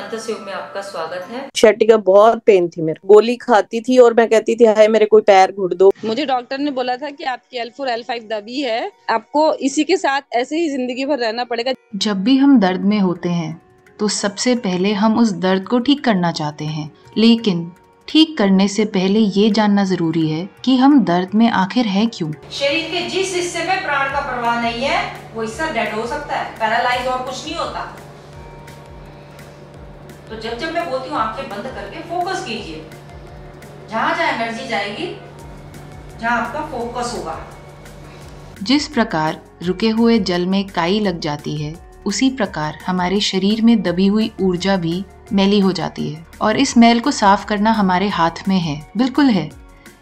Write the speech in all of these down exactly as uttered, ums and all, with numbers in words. अंतस योग में आपका स्वागत है। शटिका बहुत पेन थी, मेरे गोली खाती थी और मैं कहती थी हाय मेरे कोई पैर घुट दो। मुझे डॉक्टर ने बोला था कि आपकी एल फोर एल फाइव दबी है, आपको इसी के साथ ऐसे ही जिंदगी भर रहना पड़ेगा। जब भी हम दर्द में होते हैं तो सबसे पहले हम उस दर्द को ठीक करना चाहते हैं, लेकिन ठीक करने से पहले ये जानना जरूरी है कि हम दर्द में आखिर है क्यों। शरीर के जिस हिस्से में प्राण का प्रवाह नहीं है वो हिस्सा डेड हो सकता है, पैरालाइज और कुछ नहीं होता। तो जब जब मैं बोलती हूँ आंखें बंद करके फोकस कीजिए, जहाँ जहाँ एनर्जी जाएगी जहाँ आपका फोकस होगा। जिस प्रकार रुके हुए जल में काई लग जाती है, उसी प्रकार हमारे शरीर में दबी हुई ऊर्जा भी मैली हो जाती है और इस मैल को साफ करना हमारे हाथ में है, बिल्कुल है।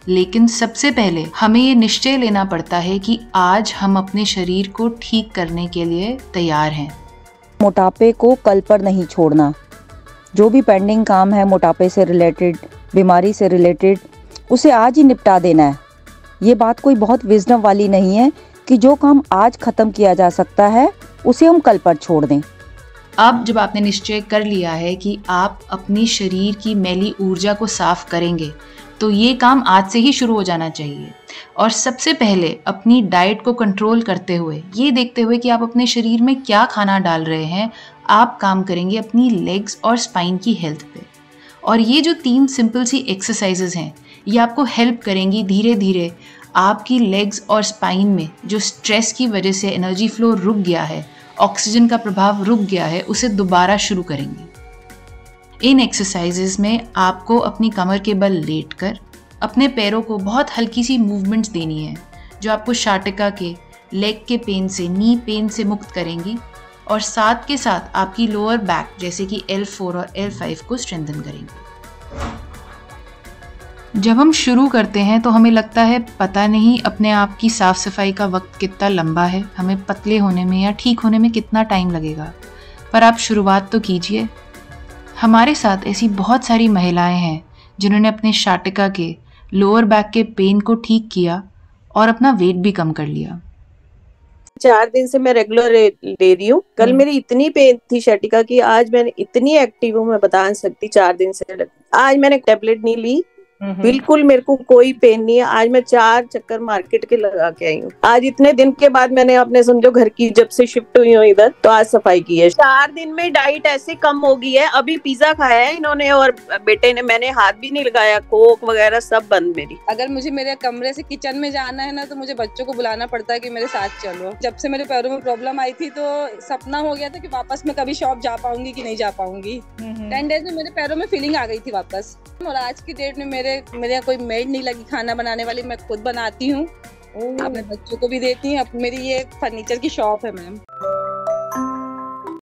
लेकिन सबसे पहले हमें ये निश्चय लेना पड़ता है कि आज हम अपने शरीर को ठीक करने के लिए तैयार हैं। मोटापे को कल पर नहीं छोड़ना, जो भी पेंडिंग काम है मोटापे से रिलेटेड, बीमारी से रिलेटेड, उसे आज ही निपटा देना है। ये बात कोई बहुत विजडम वाली नहीं है कि जो काम आज ख़त्म किया जा सकता है उसे हम कल पर छोड़ दें। अब जब आपने निश्चय कर लिया है कि आप अपने शरीर की मैली ऊर्जा को साफ करेंगे तो ये काम आज से ही शुरू हो जाना चाहिए। और सबसे पहले अपनी डाइट को कंट्रोल करते हुए, ये देखते हुए कि आप अपने शरीर में क्या खाना डाल रहे हैं, आप काम करेंगे अपनी लेग्स और स्पाइन की हेल्थ पे। और ये जो तीन सिंपल सी एक्सरसाइजेज हैं ये आपको हेल्प करेंगी धीरे धीरे आपकी लेग्स और स्पाइन में जो स्ट्रेस की वजह से एनर्जी फ्लो रुक गया है, ऑक्सीजन का प्रभाव रुक गया है, उसे दोबारा शुरू करेंगे। इन एक्सरसाइजेज में आपको अपनी कमर के बल लेटकर अपने पैरों को बहुत हल्की सी मूवमेंट्स देनी है जो आपको शाटिका के, लेग के पेन से, नी पेन से मुक्त करेंगी और साथ के साथ आपकी लोअर बैक जैसे कि एल फोर और एल फाइव को स्ट्रेंथन करेंगे। जब हम शुरू करते हैं तो हमें लगता है पता नहीं अपने आप की साफ सफाई का वक्त कितना लंबा है, हमें पतले होने में या ठीक होने में कितना टाइम लगेगा, पर आप शुरुआत तो कीजिए। हमारे साथ ऐसी बहुत सारी महिलाएं हैं जिन्होंने अपने शाटिका के, लोअर बैक के पेन को ठीक किया और अपना वेट भी कम कर लिया। चार दिन से मैं रेगुलर ले रही हूँ। कल मेरी इतनी पेन थी शटिका की, आज मैंने इतनी एक्टिव हूँ मैं बता नहीं सकती। चार दिन से आज मैंने टेबलेट नहीं ली, बिल्कुल मेरे को कोई पेन नहीं है। आज मैं चार चक्कर मार्केट के लगा के आई हूँ। आज इतने दिन के बाद मैंने अपने समझो घर की जब से शिफ्ट हुई हूँ इधर तो आज सफाई की है। चार दिन में डाइट ऐसे कम हो गई है। अभी पिज्जा खाया है इन्होंने और बेटे ने, मैंने हाथ भी नहीं लगाया, कोक वगैरह सब बंद मेरी। अगर मुझे मेरे कमरे से किचन में जाना है ना तो मुझे बच्चों को बुलाना पड़ता है कि मेरे साथ चलो। जब से मेरे पैरों में प्रॉब्लम आई थी तो सपना हो गया था कि वापस मैं कभी शॉप जा पाऊंगी कि नहीं जा पाऊंगी। टेन डेज में मेरे पैरों में फीलिंग आ गई थी वापस। और आज की डेट में मेरे मेरे यहाँ कोई मेड नहीं लगी खाना बनाने वाली, मैं खुद बनाती हूँ, अपने बच्चों को भी देती हूँ। मेरी ये फर्नीचर की शॉप है मैम।